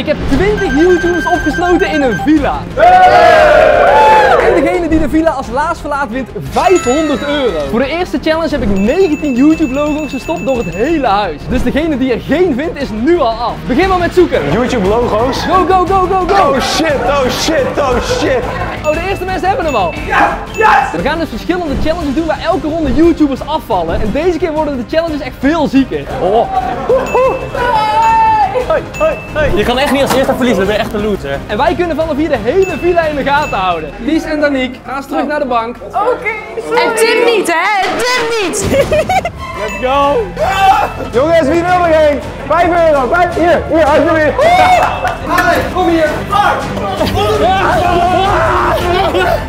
Ik heb 20 YouTubers opgesloten in een villa. En degene die de villa als laatst verlaat wint €500. Voor de eerste challenge heb ik 19 YouTube logo's gestopt door het hele huis. Dus degene die er geen vindt is nu al af. Begin maar met zoeken. YouTube logo's. Go, go, go, go, go. Oh shit, oh shit, oh shit. Oh, de eerste mensen hebben hem al. Ja, yes. We gaan dus verschillende challenges doen waar elke ronde YouTubers afvallen. En deze keer worden de challenges echt veel zieker. Oh. Hoi, hoi, hoi. Je kan echt niet als eerste verliezen, dat ben je echt een loser. En wij kunnen vanaf hier de hele villa in de gaten houden. Lies en Danique, ga eens terug naar de bank. Oké, sorry. En Tim niet, hè? Tim niet. Let's go. Ah. Jongens, wie wil er heen? €5. Vijf. Hier, hier, alsjeblieft. Alex, kom hier.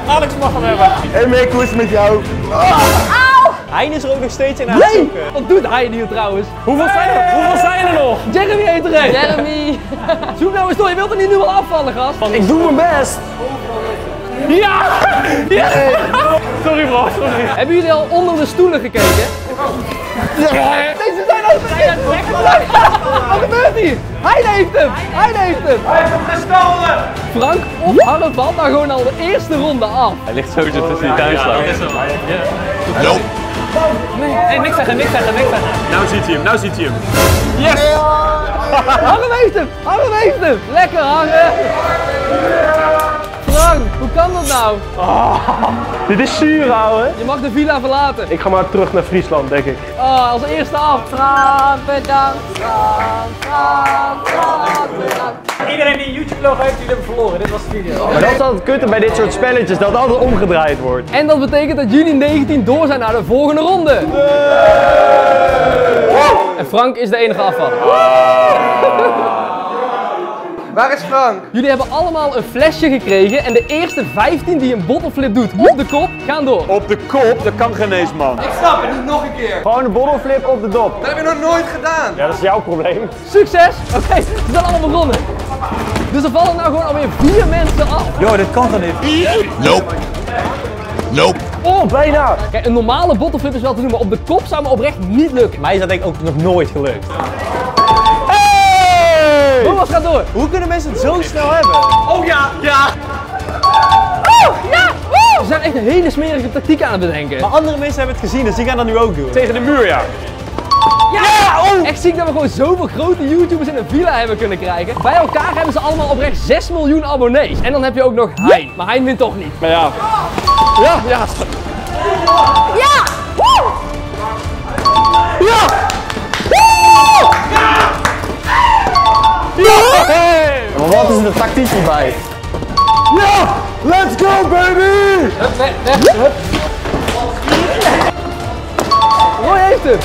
Alex mag hem hebben. En meer koers met jou. Ah. Hein is er ook nog steeds in aan het zoeken. Nee! Wat doet Hein hier trouwens? Hoeveel zijn er nog? Jeremy heet er een. Jeremy. Zoek nou eens door, je wilt er niet nu al afvallen, gast. Ik doe mijn best. Ja! Ja! Sorry bro, sorry. Hebben jullie al onder de stoelen gekeken? Ja. Deze zijn al verkeerd. Wat gebeurt hier? Hein heeft hem! Hein heeft hem! Hij heeft hem gestolen! Frank of Harre valt nou gewoon al de eerste ronde af. Hij ligt sowieso tussen die tuinslagen. Hallo! Nee, niks zeggen, niks zeggen, niks zeggen. Nou ziet hij hem, nou ziet hij hem. Yes! Harre heeft hem! Harre heeft hem! Lekker Harre! Frank, hoe kan dat nou? Oh, dit is zuur, ouwe. Je mag de villa verlaten. Ik ga maar terug naar Friesland, denk ik. Oh, als eerste af. Frank, bedankt. Frank. Iedereen die een YouTube-logo heeft, jullie hebben verloren. Dit was de video. Maar dat is altijd kutten bij dit soort spelletjes, dat het altijd omgedraaid wordt. En dat betekent dat jullie 19 door zijn naar de volgende ronde. Nee. En Frank is de enige afvaller. Waar is Frank? Jullie hebben allemaal een flesje gekregen en de eerste 15 die een bottleflip doet op de kop, gaan door. Op de kop? Dat kan geen eens, man. Ik snap het, nog een keer. Gewoon een bottleflip op de dop. Dat heb je nog nooit gedaan. Ja, dat is jouw probleem. Succes! Oké, we zijn allemaal begonnen. Dus er vallen nou gewoon alweer 4 mensen af. Yo, dit kan dan niet. Nope. Nope. Oh, bijna. Kijk, een normale bottleflip is wel te doen, maar op de kop zou me oprecht niet lukken. Mij is dat denk ik ook nog nooit gelukt. Thomas gaat door. Hoe kunnen mensen het zo snel hebben? Oh ja, ja. Oh, ja. Ze zijn echt een hele smerige tactiek aan het bedenken. Maar andere mensen hebben het gezien, dus die gaan dat nu ook doen. Tegen de muur, ja. Ja! Oh. Echt ziek dat we gewoon zoveel grote YouTubers in een villa hebben kunnen krijgen. Bij elkaar hebben ze allemaal oprecht 6 miljoen abonnees. En dan heb je ook nog Hein. Maar Hein wint toch niet. Maar ja. Ja, ja. Ja! Woe! Ja! Ja! Hey. Maar wat is de tactiek hierbij? Ja! Let's go, baby! Hup, weg, weg, hup. Roy heeft hem!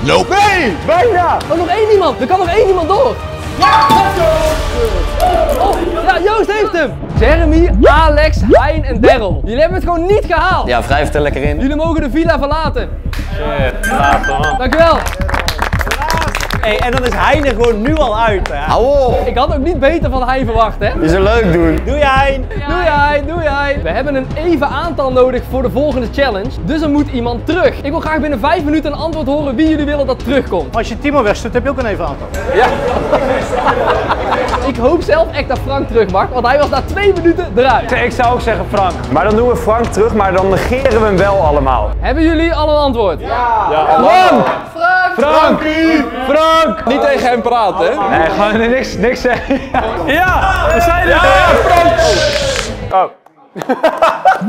Nope! Nee! Bijna! Oh, nog één iemand! Er kan nog één iemand door! Ja! Oh, ja, Joost heeft hem! Jeremy, Alex, Hein en Daryl. Jullie hebben het gewoon niet gehaald! Ja, wrijf het er lekker in. Jullie mogen de villa verlaten. Shit, laat man. Dankjewel! Hey, en dan is Hein er gewoon nu al uit, hè? Hou op! Ik had ook niet beter van Hein verwacht, hè? Je zou leuk doen. Doei Hein! Doei Hein! Doei Hein! We hebben een even aantal nodig voor de volgende challenge, dus er moet iemand terug. Ik wil graag binnen 5 minuten een antwoord horen wie jullie willen dat terugkomt. Als je Timo wegstuurt, heb je ook een even aantal. Ja! Ik hoop zelf echt dat Frank terug mag, want hij was na 2 minuten eruit. Ik zou ook zeggen Frank. Maar dan doen we Frank terug, maar dan negeren we hem wel allemaal. Hebben jullie al een antwoord? Ja! Ja. Frank! Frank! Frank! Frank! Niet tegen hem praten, hè? Nee, gewoon niks zeggen. Ja! We zijn er! Ja, Frank! Oh.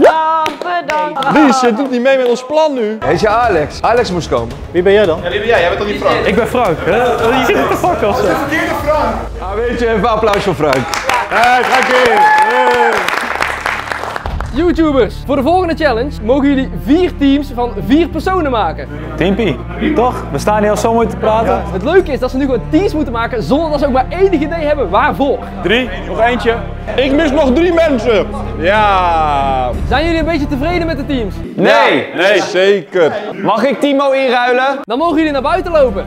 Ja, bedankt. Lies, je doet niet mee met ons plan nu. Heet je Alex? Alex moest komen. Wie ben jij dan? Ja, wie ben jij? Jij bent toch niet Frank? Ik ben Frank. Je zit op de fuck als zo. Dat is de verkeerde Frank. Nou, weet je, even applaus voor Frank. Ja. Hey, dank je. Hey. YouTubers, voor de volgende challenge mogen jullie 4 teams van 4 personen maken. Teampie, toch? We staan hier al zo mooi te praten. Ja. Het leuke is dat ze nu gewoon teams moeten maken zonder dat ze ook maar enig idee hebben waarvoor. 3, nog eentje. Ik mis nog 3 mensen. Ja. Zijn jullie een beetje tevreden met de teams? Nee! Nee, zeker! Mag ik Timo inruilen? Dan mogen jullie naar buiten lopen.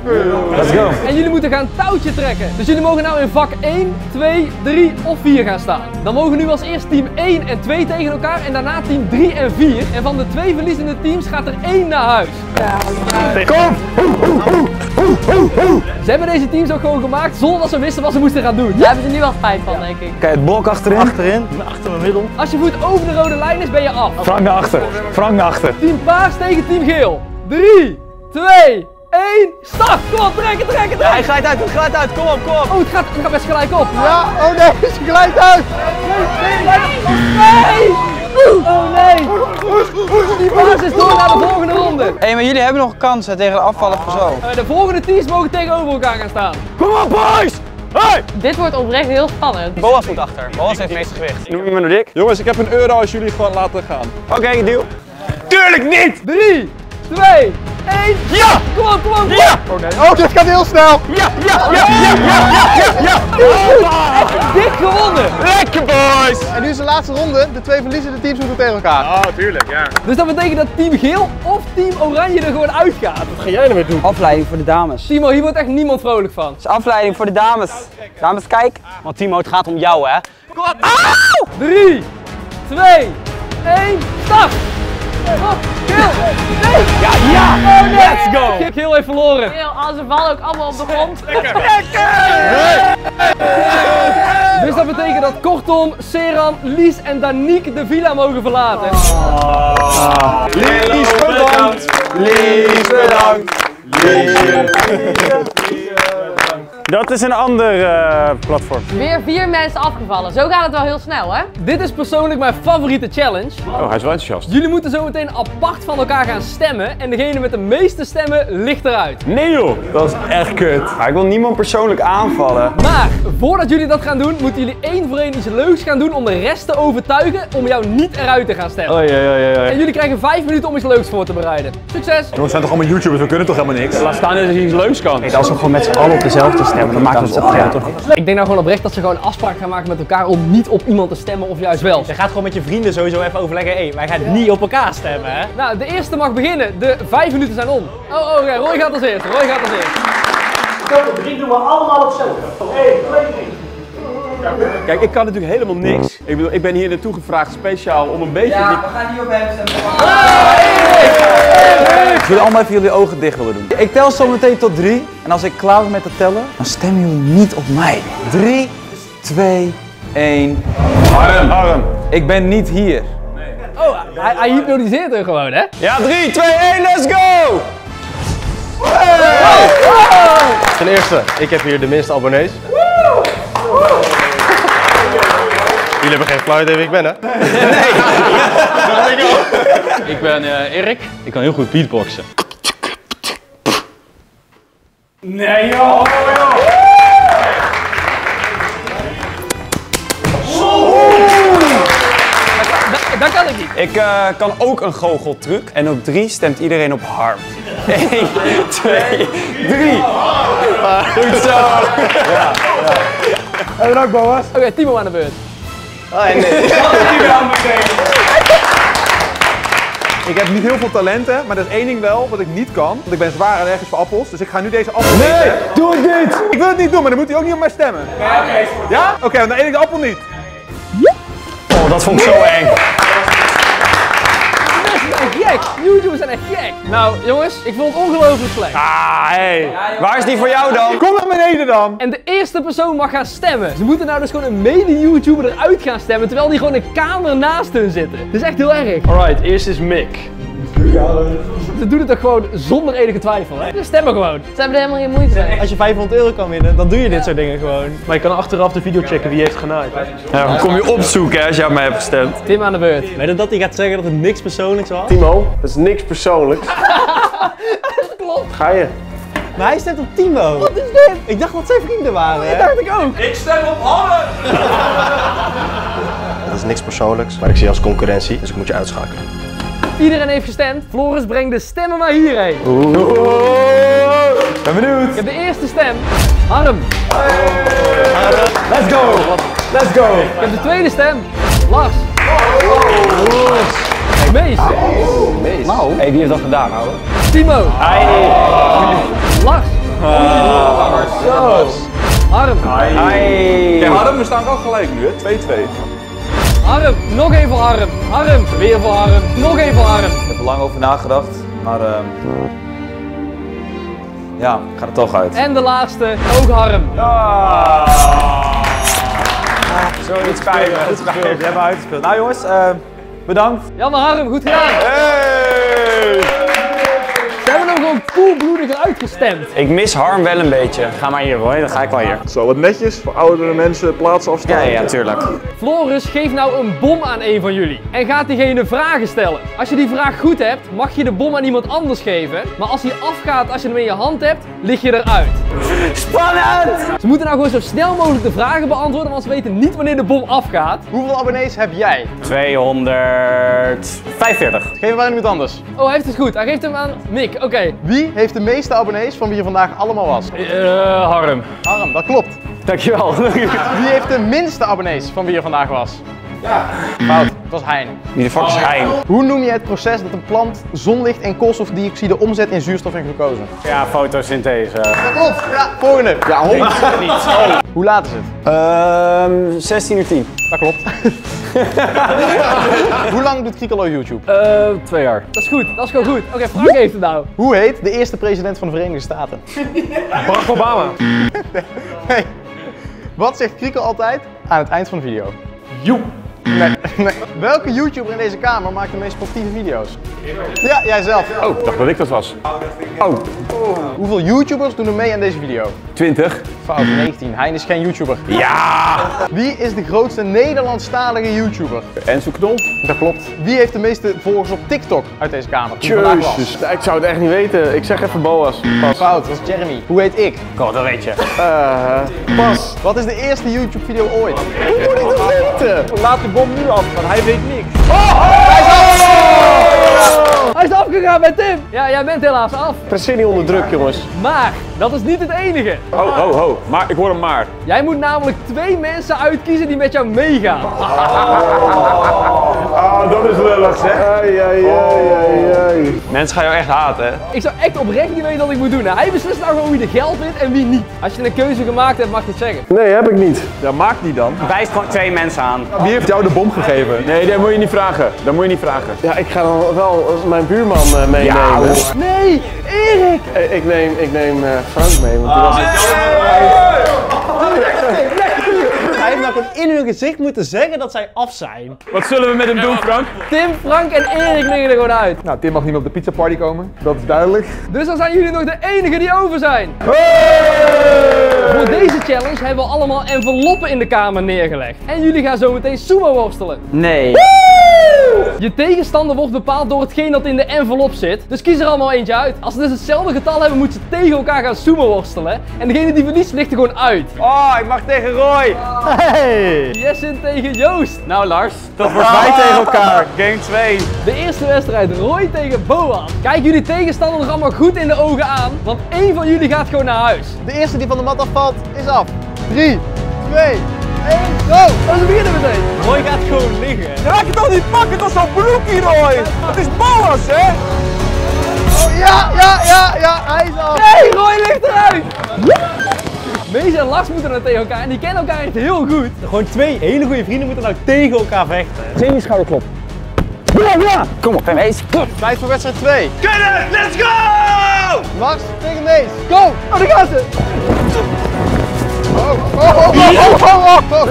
Let's go! En jullie moeten gaan touwtje trekken. Dus jullie mogen nou in vak 1, 2, 3 of 4 gaan staan. Dan mogen nu als eerst team 1 en 2 tegen elkaar en daarna team 3 en 4. En van de 2 verliezende teams gaat er 1 naar huis. Kom! Ze hebben deze teams ook gewoon gemaakt zonder dat ze wisten wat ze moesten gaan doen. Daar hebben ze nu wel spijt van, denk ik. Kijk, het blok achterin. Achter mijn middel. Als je voet over de rode lijn is, ben je af. Frank naar achter. Frank naar achter. Team paars tegen team geel. 3, 2, 1, start! Kom op, trekken, trekken, trekken! Ja, hij glijdt uit, het glijdt uit. Kom op, kom op. Oh, het gaat best gelijk op. Ja, oh nee, het glijdt uit. Nee! Oh nee! Die baas is door naar de volgende ronde. Hé, maar jullie hebben nog kansen tegen de afvallen persoon. De volgende teams mogen tegenover elkaar gaan staan. Kom op, boys! Hey! Dit wordt oprecht heel spannend. Boas moet achter. Boas heeft het meeste gewicht. Noem me nou dik. Jongens, ik heb €1 als jullie gewoon laten gaan. Oké, deal. Tuurlijk niet! 3, 2, 1. Ja! Kom op, kom op! Ja! Oh nee. Oh, dit gaat heel snel! Ja, ja, ja, ja, ja, ja, ja! Echt dik gewonnen! Lekker, boys! En nu is de laatste ronde. De twee verliezende teams moeten tegen elkaar. Oh, tuurlijk, ja. Dus dat betekent dat team geel of team oranje er gewoon uitgaat. Wat ga jij ermee doen? Afleiding voor de dames. Timo, hier wordt echt niemand vrolijk van. Het is afleiding voor de dames. Dames, kijk. Want Timo, het gaat om jou, hè? Kom op! Auw! 3, 2, 1, start! Oh, Geel! Nee! Ja, ja! Oh nee! Let's go! Ik heb Geel even verloren. Geel, als ze vallen ook allemaal op de grond. Lekker! Lekker! Dus dat betekent dat Kortom, Seran, Lies en Danique de villa mogen verlaten. Oh. Lies, bedankt! Lies, bedankt! Lies, dat is een ander platform. Weer 4 mensen afgevallen. Zo gaat het wel heel snel, hè? Dit is persoonlijk mijn favoriete challenge. Oh, hij is wel enthousiast. Jullie moeten zo meteen apart van elkaar gaan stemmen. En degene met de meeste stemmen ligt eruit. Nee joh, dat is echt kut. Ik wil niemand persoonlijk aanvallen. Maar voordat jullie dat gaan doen, moeten jullie 1 voor 1 iets leuks gaan doen om de rest te overtuigen om jou niet eruit te gaan stemmen. Oei. En jullie krijgen 5 minuten om iets leuks voor te bereiden. Succes! We zijn toch allemaal YouTubers, we kunnen toch helemaal niks? Laat staan dat je iets leuks kan. Hey, als we gewoon met z'n allen op dezelfde stemmen. Ja, maar dan maakt het opgehaald, toch? Ik denk nou gewoon oprecht dat ze gewoon afspraken gaan maken met elkaar om niet op iemand te stemmen of juist wel. Je gaat gewoon met je vrienden sowieso even overleggen, hé, wij gaan niet op elkaar stemmen, hè? Nou, de eerste mag beginnen. De 5 minuten zijn om. Oh, Roy gaat als eerst. Zo, 3 doen we allemaal hetzelfde. 1, 2, 3. Kijk, ik kan natuurlijk helemaal niks. Ik bedoel, ik ben hier naartoe gevraagd speciaal om een beetje... Ja, we gaan niet op hem stemmen. Ik wil allemaal even jullie ogen dicht willen doen. Ik tel zo meteen tot 3. En als ik klaar ben met het tellen, dan stemmen jullie niet op mij. 3, 2, 1. Harm. Ik ben niet hier. Nee. Oh, hij hypnotiseert hem gewoon, hè? Ja, 3, 2, 1, let's go! Hey. Wow. Ten eerste, ik heb hier de minste abonnees. Jullie hebben geen flauw idee wie ik ben, hè? Nee. Ik ben Erik. Ik kan heel goed beatboxen. Nee joh! Dat kan ik niet. Ik kan ook een goocheltruc. En op 3 stemt iedereen op Harm. 1, 2, 3. Goed zo. En dan ook Boas. Oké, Timo aan de beurt. Oh, nee. Ik heb niet heel veel talenten, maar er is één ding wel wat ik niet kan. Want ik ben zwaar allergisch voor appels, dus ik ga nu deze appel... Nee! Doe het niet! Ik wil het niet doen, maar dan moet hij ook niet op mij stemmen. Ja, oké. Ja? Oké, dan eet ik de appel niet. Oh, dat vond ik zo eng. YouTube zijn echt gek. Nou jongens, ik vond het ongelooflijk slecht. Hey. Waar is die voor jou dan? Kom naar beneden dan. En de eerste persoon mag gaan stemmen. Ze moeten nou dus gewoon een mede-YouTuber eruit gaan stemmen, terwijl die gewoon een kamer naast hun zitten. Dat is echt heel erg. Alright, eerst is Mick. Ze doen het toch gewoon zonder enige twijfel, hè? Ze stemmen gewoon. Ze hebben er helemaal geen moeite mee. Als je €500 kan winnen, dan doe je dit soort dingen gewoon. Maar je kan achteraf de video checken wie heeft genaaid. Ja, dan kom je opzoeken, hè, als jij op mij hebt gestemd. Tim aan de beurt. Weet je dat hij gaat zeggen dat het niks persoonlijks was? Timo, dat is niks persoonlijks. Dat klopt. Ga je. Maar hij stemt op Timo. Wat is dit? Ik dacht dat zij vrienden waren, hè? Dat dacht ik ook. Ik stem op Hanne. Dat is niks persoonlijks, maar ik zie je als concurrentie, dus ik moet je uitschakelen. Iedereen heeft gestemd. Floris, breng de stemmen maar hierheen. Ben benieuwd. Ik heb de eerste stem. Harm. Let's go. Let's go. Ik heb de tweede stem. Lars. Mees. Mees. Nou. Hé, wie heeft dat gedaan, ouwe? Timo. Ai. Lars. Zo. Harm. Ai. Kijk, Harm, we staan wel gelijk nu, hè? 2-2. Harm, nog even Harm. Harm, weer voor Harm. Nog even Harm. Ik heb er lang over nagedacht, maar ja, ik ga er toch uit. En de laatste, ook Harm. Ja. Zo, dit is fijn. Dit is fijn. We hebben uitgespeeld. Nou jongens, bedankt. Ja, maar Harm, goed gedaan. Hey. Ze hebben hem gewoon koelbloedig uitgestemd. Ik mis Harm wel een beetje. Ga maar hier hoor, dan ga ik wel hier. Zo, wat netjes voor oudere mensen plaats afstaan. Ja, ja, tuurlijk. Floris, geef nou een bom aan een van jullie. En gaat diegene vragen stellen. Als je die vraag goed hebt, mag je de bom aan iemand anders geven. Maar als die afgaat als je hem in je hand hebt, lig je eruit. Spannend! Ze moeten nou gewoon zo snel mogelijk de vragen beantwoorden, want ze weten niet wanneer de bom afgaat. Hoeveel abonnees heb jij? 245. Geef hem aan iemand anders. Oh, hij heeft het goed. Hij geeft hem aan Mick. Oké. Wie heeft de meeste abonnees van wie je vandaag allemaal was? Harm. Harm, dat klopt. Dankjewel. Wie heeft de minste abonnees van wie je vandaag was? Ja. Fout, het was Hein. Wie de fuck is Hein? Hoe noem je het proces dat een plant zonlicht en koolstofdioxide omzet in zuurstof en glucose? Ja, fotosynthese. Dat klopt. Ja, volgende. Ja, 100. Niet. Oh. Hoe laat is het? 16:10. Dat klopt. Hoe lang doet Kriekel op YouTube? 2 jaar. Dat is goed, dat is gewoon goed. Oké, Frank heeft het nou. Hoe heet de eerste president van de Verenigde Staten? Barack Obama. Nee. Wat zegt Kriekel altijd aan het eind van de video? Joep. Nee. Welke YouTuber in deze kamer maakt de meest sportieve video's? Ja, jijzelf. Oh, ik dacht dat ik dat was. Oh. Hoeveel YouTubers doen er mee aan deze video? 20. Fout, 19. Hein is geen YouTuber. Ja! Wie is de grootste Nederlandstalige YouTuber? Enzo Knol. Dat klopt. Wie heeft de meeste volgers op TikTok uit deze kamer? Jezus, ik zou het echt niet weten. Ik zeg even Boas. Pas. Fout, dat is Jeremy. Hoe heet ik? God, dat weet je. Pas. Wat is de eerste YouTube video ooit? Hoe moet ik dat weten? Laat de bom nu af, want hij weet niks. Hij is af! Hij is afgegaan met Tim! Ja, jij bent helaas af. Precisie onder druk, jongens. Maar, dat is niet het enige. Ho, ho, ho. Maar, ik hoor een maar. Jij moet namelijk 2 mensen uitkiezen die met jou meegaan. Oh, dat is lullig, hè? Ai, ai, ai, ai. Mensen gaan jou echt haten, hè? Ik zou echt oprecht niet weten wat ik moet doen. Hij beslist nou gewoon wie er geld wint en wie niet. Als je een keuze gemaakt hebt, mag je het zeggen. Nee, heb ik niet. Ja, maak die dan. Wijs gewoon 2 mensen aan. Wie heeft jou de bom gegeven? Nee, dat moet je niet vragen. Dat moet je niet vragen. Ja, ik ga dan wel mijn buurman meenemen. Ja, nee, Erik! Ik neem Frank mee, want die was het. Hij heeft nou gewoon in hun gezicht moeten zeggen dat zij af zijn. Wat zullen we met hem doen, Frank? Tim, Frank en Erik liggen er gewoon uit. Nou, Tim mag niet meer op de pizza party komen. Dat is duidelijk. Dus dan zijn jullie nog de enigen die over zijn. Hey! Voor deze challenge hebben we allemaal enveloppen in de kamer neergelegd. En jullie gaan zo meteen sumo worstelen. Nee. Je tegenstander wordt bepaald door hetgeen dat in de envelop zit. Dus kies er allemaal eentje uit. Als ze dus hetzelfde getal hebben, moeten ze tegen elkaar gaan sumo worstelen. En degene die verliest, ligt er gewoon uit. Oh, ik mag tegen Roy. Hey! Jessen tegen Joost. Nou Lars, dat wordt wij tegen elkaar. Game 2. De eerste wedstrijd, Roy tegen Boas. Kijk jullie tegenstander nog allemaal goed in de ogen aan. Want één van jullie gaat gewoon naar huis. De eerste die van de mat afvalt, is af. 3, 2... Go! We beginnen meteen! Roy gaat gewoon liggen. Raak het toch niet pakken, dat is zo'n broekie, Roy! Dat is Boas, hè? Oh, ja, hij is af! Nee, Roy ligt eruit! Mees en Lars moeten nou tegen elkaar en die kennen elkaar echt heel goed. Gewoon 2 hele goede vrienden moeten nou tegen elkaar vechten. Geen die schouderklop. Ja. Kom op, Mees. Tijd voor wedstrijd 2. Kunnen, let's go! Lars tegen Mees. Go! Oh, daar gaat ze! Oh,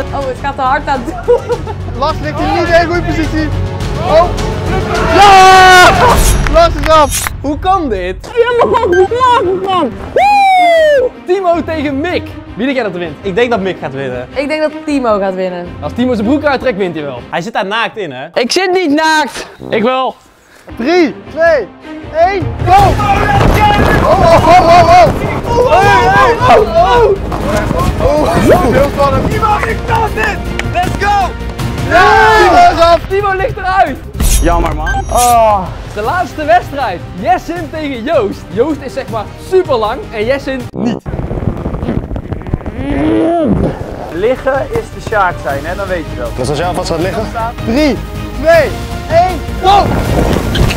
het gaat te hard aan toe. Lars ligt hier niet in een goede positie. Oh! Ja! Lars is af! Hoe kan dit? Ja, man! Timo tegen Mick. Wie denk jij dat wint? Ik denk dat Mick gaat winnen. Ik denk dat Timo gaat winnen. Als Timo zijn broek uittrekt, wint hij wel. Hij zit daar naakt in, hè? Ik zit niet naakt! Ik wel! 3, 2, 1, go! Oh, Timo, ik kan dit! Let's go! Timo is af! Timo ligt eruit! Jammer, man. Oh. De laatste wedstrijd. Jessin tegen Joost. Joost is zeg maar super lang en Jessin niet. Liggen is de sjaak zijn, hè? Dan weet je dat. Als je alvast gaat liggen. 3, 2, 1, go!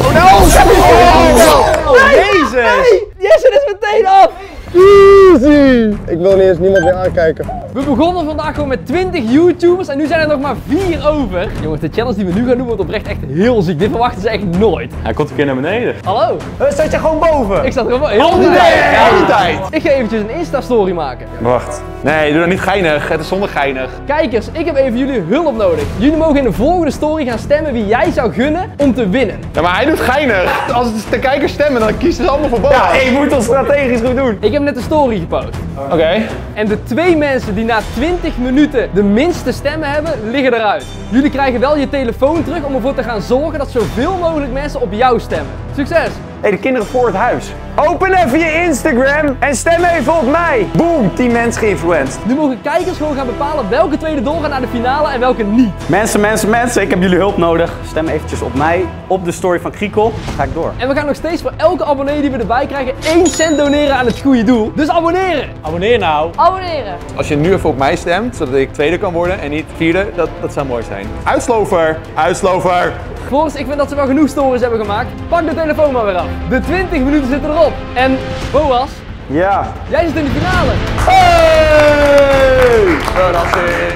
Oh no! Oh, Jezus! Nee! Jesse is meteen af! Easy! Ik wil niet eens niemand meer aankijken. We begonnen vandaag gewoon met 20 YouTubers en nu zijn er nog maar 4 over. Jongens, de challenge die we nu gaan doen wordt oprecht echt heel ziek. Dit verwachten ze echt nooit. Hij komt een keer naar beneden. Hallo? Zat je gewoon boven? Ik zat er gewoon boven. Al die tijd! Ik ga eventjes een Insta-story maken. Wacht. Nee, doe dat niet geinig. Het is zonder geinig. Kijkers, ik heb even jullie hulp nodig. Jullie mogen in de volgende story gaan stemmen wie jij zou gunnen om te winnen. Ja, maar hij doet geinig. Als de kijkers stemmen, dan kiezen ze allemaal voor boven. Ja, ik moet dat strategisch goed doen. Ik heb net een story gepost. Oké. En de 2 mensen die na 20 minuten de minste stemmen hebben, liggen eruit. Jullie krijgen wel je telefoon terug om ervoor te gaan zorgen dat zoveel mogelijk mensen op jou stemmen. Succes! Hey, de kinderen voor het huis. Open even je Instagram en stem even op mij. Boom, 10 mensen geïnfluenced. Nu mogen kijkers gewoon gaan bepalen welke tweede doorgaan naar de finale en welke niet. Mensen, mensen, mensen, ik heb jullie hulp nodig. Stem eventjes op mij, op de story van Kriekel. Dan ga ik door. En we gaan nog steeds voor elke abonnee die we erbij krijgen 1 cent doneren aan het goede doel. Dus abonneren. Abonneer nou. Abonneren. Als je nu even op mij stemt, zodat ik tweede kan worden en niet vierde, dat zou mooi zijn. Uitslover, uitslover. Volgens, ik vind dat ze wel genoeg stories hebben gemaakt. Pak de telefoon maar weer af. De 20 minuten zitten erop. En Boas? Ja? Jij zit in de finale. Hey! Verrassing.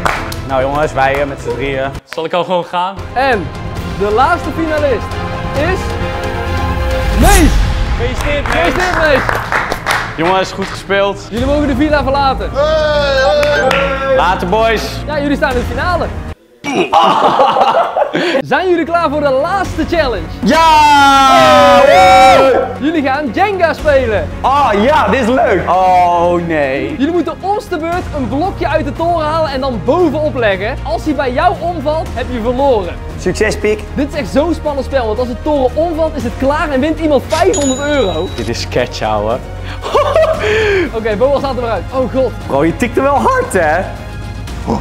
Nou jongens, wij met z'n drieën. Zal ik al gewoon gaan? En de laatste finalist is... Mees! Gefeliciteerd, Mees! Gefeliciteerd, Mees! Jongens, goed gespeeld. Jullie mogen de villa verlaten. Hey! Later, boys. Ja, jullie staan in de finale. Oh. Zijn jullie klaar voor de laatste challenge? Ja! Jullie gaan Jenga spelen. Oh ja, dit is leuk. Oh nee. Jullie moeten ons de beurt een blokje uit de toren halen en dan bovenop leggen. Als hij bij jou omvalt, heb je verloren. Succes, Pik. Dit is echt zo'n spannend spel, want als de toren omvalt is het klaar en wint iemand 500 euro. Dit is sketch, ouwe. Oké, Boas staat er maar uit. Oh god. Bro, je tikt er wel hard, hè? Oh,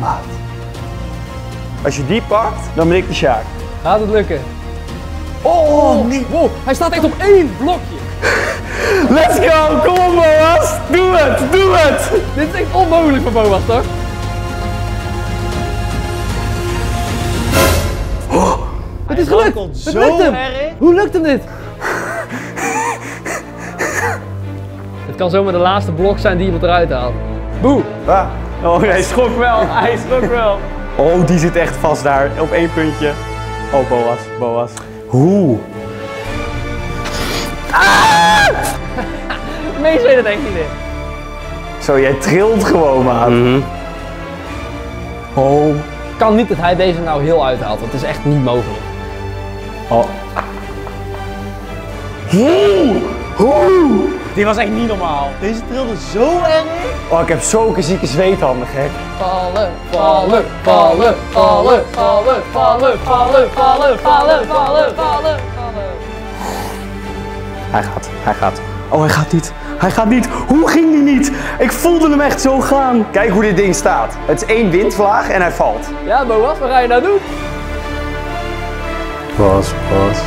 maat. Als je die pakt, dan ben ik de Sjaak. Gaat het lukken? Oh, nee. Wow, hij staat echt op 1 blokje. Let's go, kom op Boas. Doe het, doe het. Dit is echt onmogelijk voor Boas, toch? Oh, het is gelukt. Het lukt hem. Hoe lukt hem dit? Het kan zomaar de laatste blok zijn die iemand eruit haalt. Boe. Ah. Oh, hij schrok wel. Hij schrok wel. Oh, die zit echt vast daar, op 1 puntje. Oh, Boas, Boas. Hoe? Ah! Mees weet het echt niet meer. Zo, jij trilt gewoon, maat. Oh. Kan niet dat hij deze nou heel uithaalt, want het is echt niet mogelijk. Oh. Hoe? Hoe? Dit was echt niet normaal. Deze trilde zo erg. Oh, ik heb zulke zieke zweethanden, gek. Vallen, vallen, vallen, vallen, vallen, vallen, vallen, vallen, vallen, vallen, vallen. Hij gaat, hij gaat. Oh, hij gaat niet. Hij gaat niet. Hoe ging die niet? Ik voelde hem echt zo gaan. Kijk hoe dit ding staat. Het is 1 windvlaag en hij valt. Ja, maar wat ga je nou doen? Pas, pas.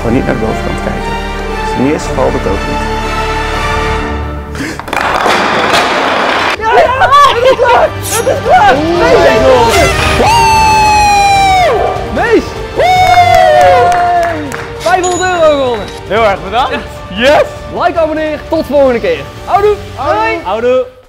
Gewoon niet naar de bovenkant kijken. Niet eens valt het ook niet. Ja, ja, het is klaar! Het is klaar! Mees, hij is Mees! 500 euro gewonnen! Heel erg bedankt! Yes! Like, abonneer, tot volgende keer! Houdoe! Hoi! Houdoe!